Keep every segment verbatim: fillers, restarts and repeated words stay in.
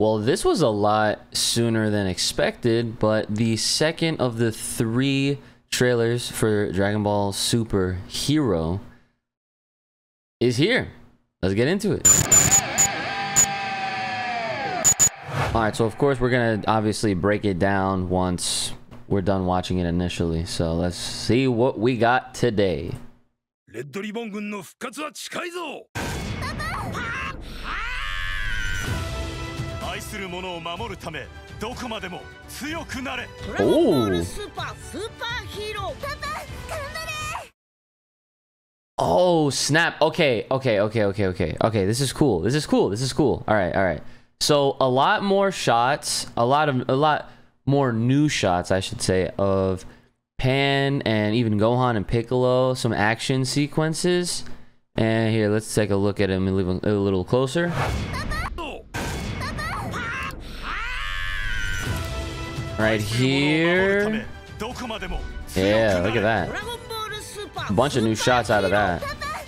Well, this was a lot sooner than expected, but the second of the three trailers for Dragon Ball Super Hero is here. Let's get into it. All right, so of course we're gonna obviously break it down once we're done watching it initially. So let's see what we got today. Red Ribbon Gun no fukatsu wa chikai zo. Oh. Oh snap. Okay, okay, okay, okay, okay. Okay, this is cool. This is cool. This is cool. All right, all right. So a lot more shots, a lot of a lot more new shots, I should say, of Pan and even Gohan and Piccolo, some action sequences. And here, let's take a look at him and leave a little closer. Right here. Yeah, look at that. A bunch of new shots out of that.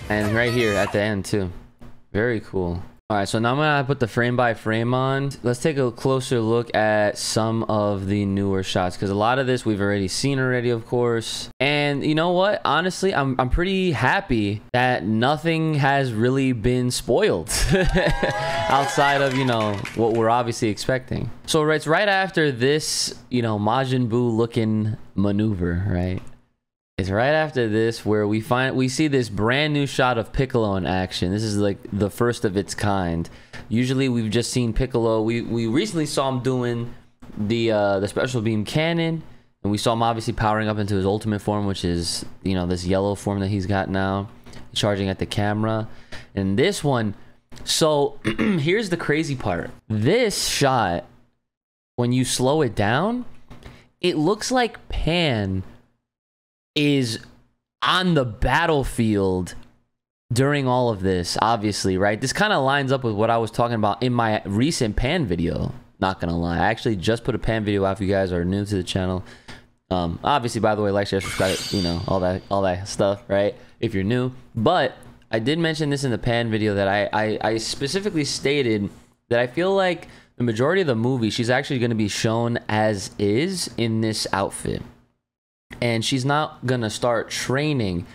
And right here at the end too. Very cool. All right, so now I'm gonna put the frame by frame on. Let's take a closer look at some of the newer shots, because a lot of this we've already seen already, of course. And you know what? Honestly, I'm, I'm pretty happy that nothing has really been spoiled outside of, you know, what we're obviously expecting. So it's right after this, you know, Majin Buu looking maneuver, right? It's right after this where we find we see this brand new shot of Piccolo in action. This is like the first of its kind. Usually we've just seen Piccolo. We we recently saw him doing the uh, the special beam cannon, and we saw him obviously powering up into his ultimate form, which is, you know, this yellow form that he's got now, charging at the camera. And this one, so here's the crazy part. This shot, when you slow it down, it looks like Pan is on the battlefield during all of this, obviously, right? This kind of lines up with what I was talking about in my recent Pan video. Not gonna lie, I actually just put a Pan video out if you guys are new to the channel. Um, obviously, by the way, like, share, subscribe, you know, all that, all that stuff, right? If you're new. But I did mention this in the Pan video that I, I, I specifically stated that I feel like the majority of the movie, she's actually gonna be shown as is in this outfit. And she's not gonna start training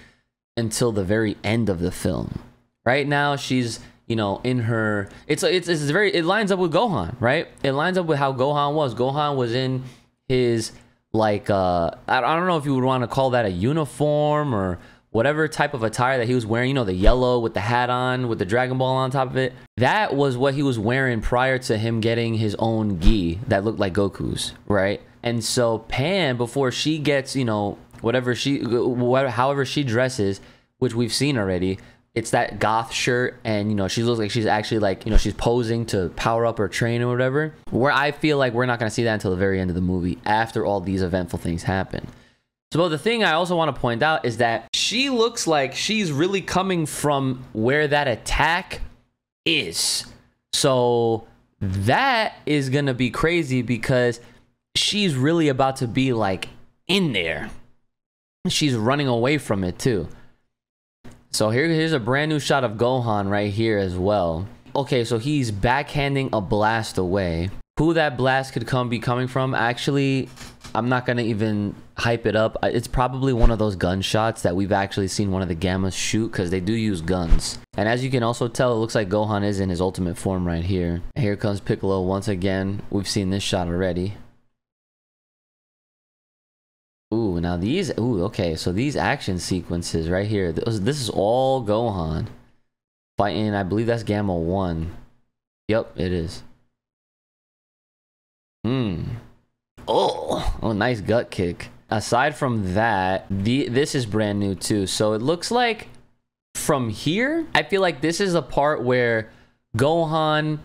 until the very end of the film. Right now, she's, you know, in her. It's it's it's very. It lines up with Gohan, right? It lines up with how Gohan was. Gohan was in his, like, uh, I don't know if you would want to call that a uniform or whatever type of attire that he was wearing. You know, the yellow with the hat on, with the Dragon Ball on top of it. That was what he was wearing prior to him getting his own gi that looked like Goku's, right? And so Pan, before she gets, you know, whatever she, whatever, however she dresses, which we've seen already, it's that goth shirt, and, you know, she looks like she's actually, like, you know, she's posing to power up her train or whatever. Where I feel like we're not going to see that until the very end of the movie, after all these eventful things happen. So the thing I also want to point out is that she looks like she's really coming from where that attack is. So that is going to be crazy, because she's really about to be, like, in there. She's running away from it too. So here, here's a brand new shot of Gohan right here as well. Okay, so he's backhanding a blast away. Who that blast could come be coming from, actually, I'm not gonna even hype it up. It's probably one of those gunshots that we've actually seen one of the Gammas shoot, because they do use guns. And as you can also tell, it looks like Gohan is in his ultimate form right here. And here comes Piccolo once again. We've seen this shot already. Ooh, now these, ooh, okay, so these action sequences right here, this, this is all Gohan fighting. I believe that's Gamma one. Yep, it is. Hmm. Oh, oh, nice gut kick. Aside from that, the, this is brand new too. So it looks like from here, I feel like this is a part where Gohan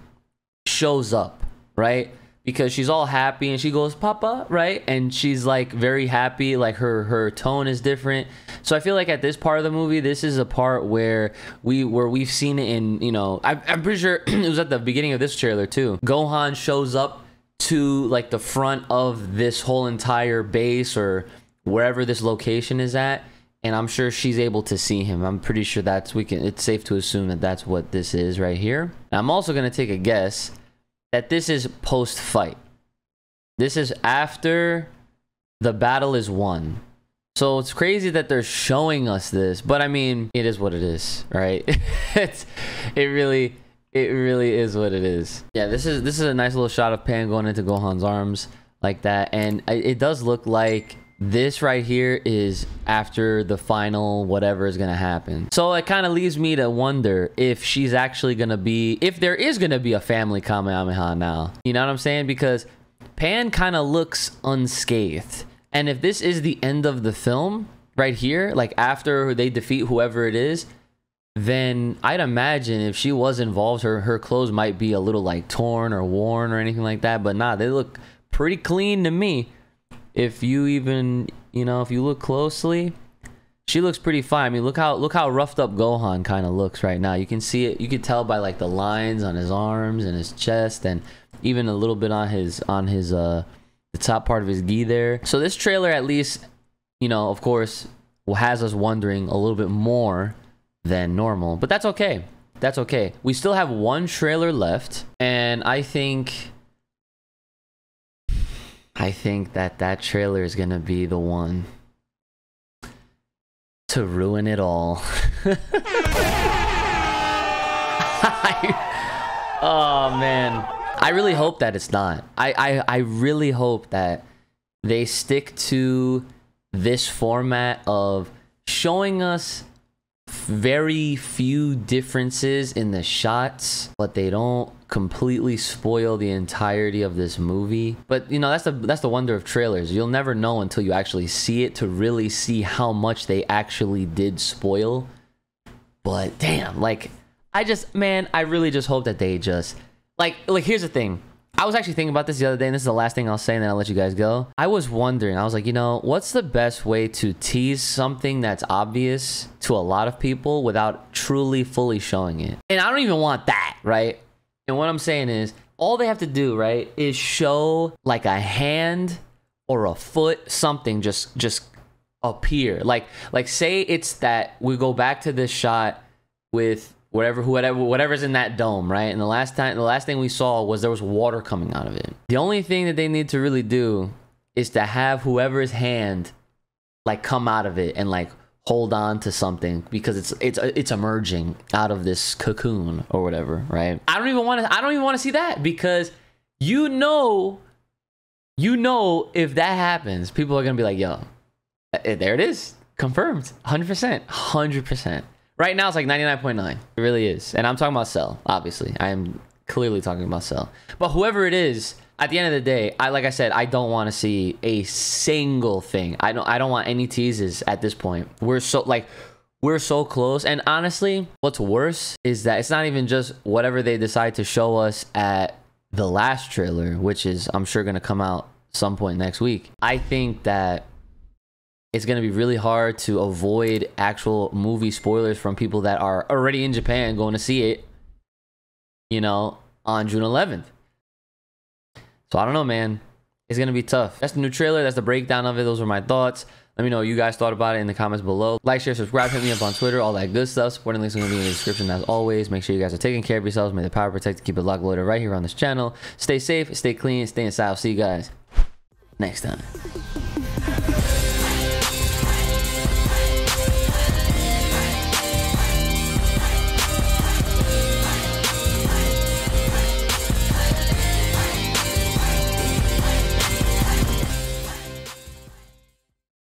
shows up, right? Because she's all happy and she goes, "Papa," right? And she's, like, very happy. Like, her her tone is different. So I feel like at this part of the movie, this is a part where we where we've seen it in, you know, I, I'm pretty sure it was at the beginning of this trailer too. Gohan shows up to, like, the front of this whole entire base or wherever this location is at, and I'm sure she's able to see him. I'm pretty sure that's we can. It's safe to assume that that's what this is right here. And I'm also gonna take a guess that this is post-fight. This is after the battle is won. So it's crazy that they're showing us this, but I mean, it is what it is, right? it's, it really, it really is what it is. Yeah, this is this is a nice little shot of Pan going into Gohan's arms like that, and it does look like this right here is after the final whatever is gonna happen. So it kind of leaves me to wonder if she's actually gonna be, if there is gonna be a family Kamehameha now. You know what I'm saying? Because Pan kind of looks unscathed. And if this is the end of the film right here, like after they defeat whoever it is, then I'd imagine if she was involved, her, her clothes might be a little like torn or worn or anything like that. But nah, they look pretty clean to me. If you even, you know, if you look closely, she looks pretty fine. I mean, look how look how roughed up Gohan kind of looks right now. You can see it. You can tell by like the lines on his arms and his chest and even a little bit on his on his uh. the top part of his gi there. So this trailer, at least, you know, of course, has us wondering a little bit more than normal, but that's okay. That's okay. We still have one trailer left, and I think, I think that that trailer is gonna be the one to ruin it all. Oh man. I really hope that it's not. I, I, I really hope that they stick to this format of showing us very few differences in the shots, but they don't completely spoil the entirety of this movie. But you know, that's the that's the wonder of trailers. You'll never know until you actually see it to really see how much they actually did spoil. But damn, like I just man, I really just hope that they just Like, like, here's the thing. I was actually thinking about this the other day, and this is the last thing I'll say, and then I'll let you guys go. I was wondering, I was like, you know, what's the best way to tease something that's obvious to a lot of people without truly fully showing it? And I don't even want that, right? And what I'm saying is, all they have to do, right, is show, like, a hand or a foot, something just, just appear. Like, like, say it's that we go back to this shot with Whatever, whatever, whatever's in that dome, right? And the last time, the last thing we saw was there was water coming out of it. The only thing that they need to really do is to have whoever's hand, like, come out of it and like hold on to something because it's it's it's emerging out of this cocoon or whatever, right? I don't even want to. I don't even want to see that because you know, you know, if that happens, people are gonna be like, "Yo, there it is, confirmed, one hundred percent, one hundred percent." Right now, it's like ninety-nine point nine. It really is. And I'm talking about Cell, obviously. I am clearly talking about Cell. But whoever it is, at the end of the day, I like I said, I don't want to see a single thing. I don't I don't want any teases at this point. We're so, like, we're so close. And honestly, what's worse is that it's not even just whatever they decide to show us at the last trailer, which is, I'm sure, going to come out some point next week. I think that it's going to be really hard to avoid actual movie spoilers from people that are already in Japan going to see it, you know, on June eleventh. So I don't know, man. It's going to be tough. That's the new trailer. That's the breakdown of it. Those are my thoughts. Let me know what you guys thought about it in the comments below. Like, share, subscribe, hit me up on Twitter, all that good stuff. Supporting links are going to be in the description as always. Make sure you guys are taking care of yourselves. May the power protect you. Keep it locked and loaded right here on this channel. Stay safe, stay clean, stay inside. I'll see you guys next time.